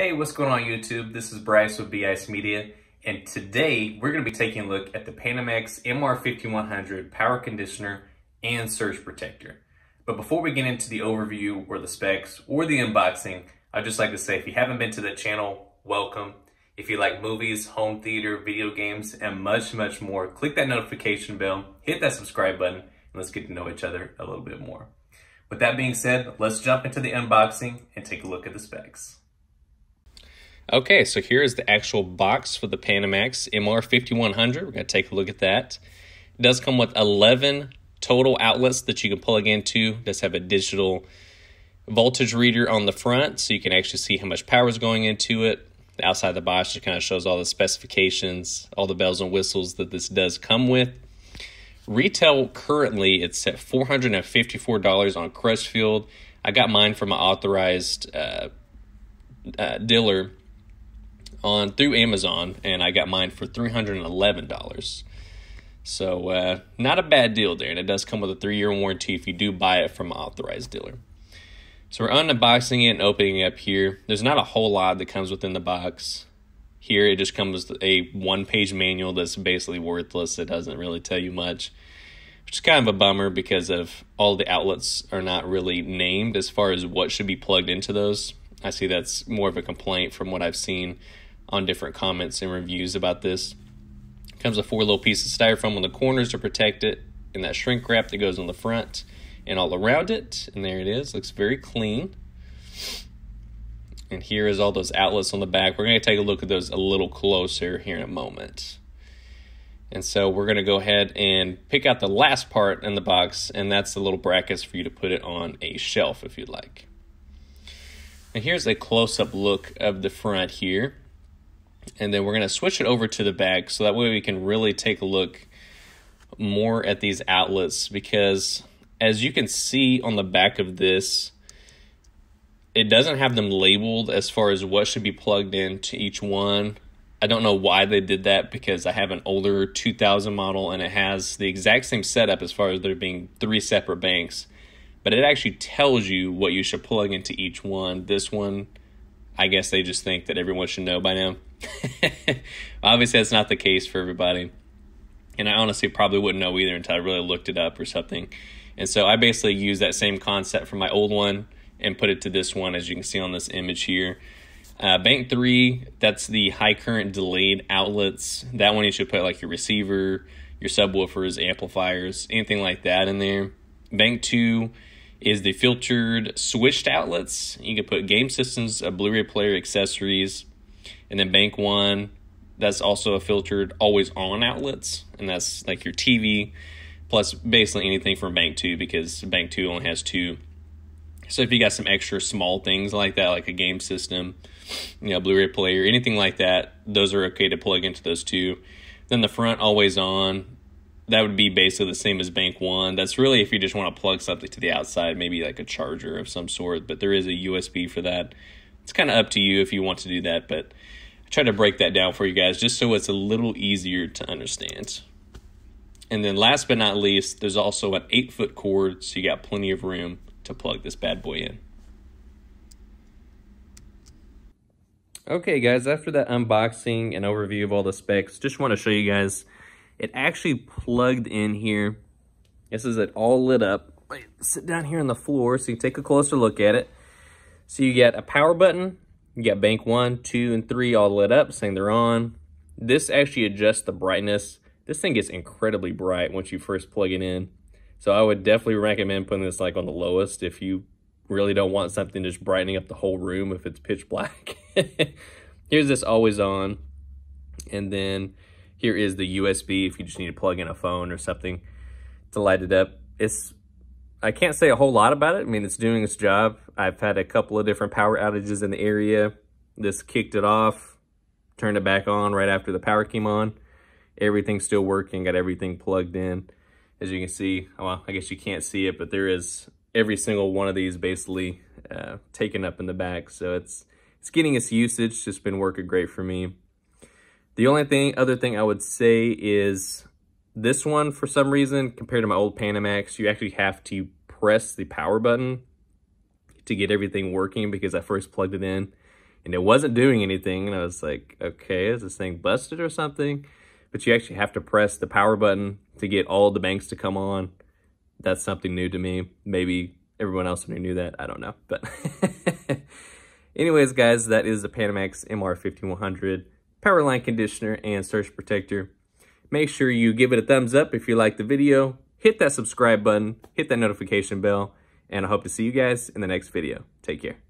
Hey, what's going on YouTube? This is Bryce with B-ice Media, and today we're going to be taking a look at the Panamax MR5100 power conditioner and surge protector. But before we get into the overview or the specs or the unboxing, I'd just like to say if you haven't been to the channel, welcome. If you like movies, home theater, video games, and much more, click that notification bell, hit that subscribe button, and let's get to know each other a little bit more. With that being said, let's jump into the unboxing and take a look at the specs. Okay, so here is the actual box for the Panamax MR5100. We're going to take a look at that. It does come with 11 total outlets that you can plug into. It does have a digital voltage reader on the front, so you can actually see how much power is going into it. The outside of the box just kind of shows all the specifications, all the bells and whistles that this does come with. Retail currently, it's at $454 on Crutchfield. I got mine from an authorized dealer through Amazon, and I got mine for $311. So not a bad deal there, and it does come with a 3-year warranty if you do buy it from an authorized dealer. So we're unboxing it and opening it up here. There's not a whole lot that comes within the box. Here it just comes with a one-page manual that's basically worthless. It doesn't really tell you much, which is kind of a bummer because of all the outlets are not really named as far as what should be plugged into those. I see that's more of a complaint from what I've seen on different comments and reviews about this. It comes with 4 little pieces of styrofoam on the corners to protect it, and that shrink wrap that goes on the front and all around it. And there it is, looks very clean. And here is all those outlets on the back. We're going to take a look at those a little closer here in a moment. And so we're going to go ahead and pick out the last part in the box, and that's the little brackets for you to put it on a shelf if you'd like. And here's a close-up look of the front here. And then we're going to switch it over to the back so that way we can really take a look more at these outlets, because as you can see on the back of this, it doesn't have them labeled as far as what should be plugged into each one. I don't know why they did that, because I have an older 2000 model and it has the exact same setup as far as there being 3 separate banks. But it actually tells you what you should plug into each one. This one, I guess they just think that everyone should know by now. Obviously, that's not the case for everybody. And I honestly probably wouldn't know either until I really looked it up or something. And so I basically used that same concept from my old one and put it to this one, as you can see on this image here. Bank 3, that's the high current delayed outlets. That one you should put like your receiver, your subwoofers, amplifiers, anything like that in there. Bank 2... is the filtered switched outlets. You can put game systems, a Blu-ray player, accessories. And then bank 1, that's also a filtered always on outlets, and that's like your TV, plus basically anything from bank 2, because bank 2 only has 2. So if you got some extra small things like that, like a game system, you know, Blu-ray player, anything like that, those are okay to plug into those 2. Then the front always on, that would be basically the same as bank 1. That's really if you just want to plug something to the outside, maybe like a charger of some sort, but there is a USB for that. It's kind of up to you if you want to do that, but I try to break that down for you guys just so it's a little easier to understand. And then last but not least, there's also an 8-foot cord, so you got plenty of room to plug this bad boy in. Okay guys, after that unboxing and overview of all the specs, just want to show you guys it actually plugged in here. This is it all lit up. Sit down here on the floor so you can take a closer look at it. So you got a power button. You got bank 1, 2, and 3 all lit up, saying they're on. This actually adjusts the brightness. This thing gets incredibly bright once you first plug it in. So I would definitely recommend putting this like on the lowest if you really don't want something just brightening up the whole room if it's pitch black. Here's this always on. And then here is the USB if you just need to plug in a phone or something to light it up. I can't say a whole lot about it. I mean, it's doing its job. I've had a couple of different power outages in the area. This kicked it off, turned it back on right after the power came on. Everything's still working, got everything plugged in. As you can see, well, I guess you can't see it, but there is every single one of these basically taken up in the back. So it's getting its usage. It's been working great for me. The only other thing I would say is this one, for some reason, compared to my old Panamax, you actually have to press the power button to get everything working, because I first plugged it in and it wasn't doing anything. And I was like, okay, is this thing busted or something? But you actually have to press the power button to get all the banks to come on. That's something new to me. Maybe everyone else knew that. I don't know. But anyways, guys, that is the Panamax MR5100 power line conditioner and surge protector. Make sure you give it a thumbs up if you like the video. Hit that subscribe button. Hit that notification bell. And I hope to see you guys in the next video. Take care.